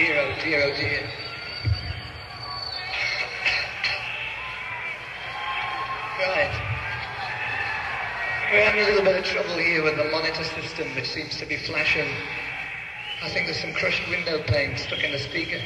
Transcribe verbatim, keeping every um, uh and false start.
Dear, oh dear, oh dear. Right. We're having a little bit of trouble here with the monitor system, which seems to be flashing. I think there's some crushed window pane stuck in the speaker.